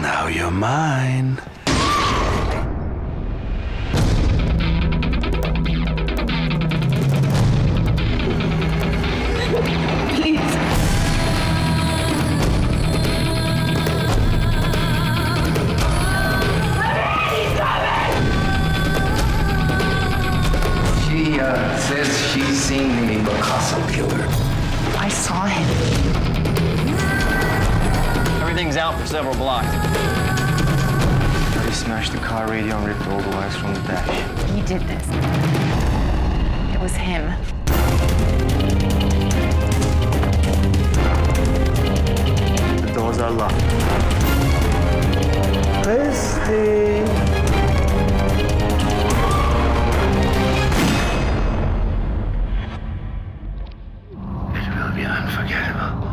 Now you're mine. Says she's seen the Picasso Killer. I saw him. Everything's out for several blocks. He smashed the car radio and ripped all the wires from the dash. He did this. It was him. The doors are locked. Christy! Unforgettable.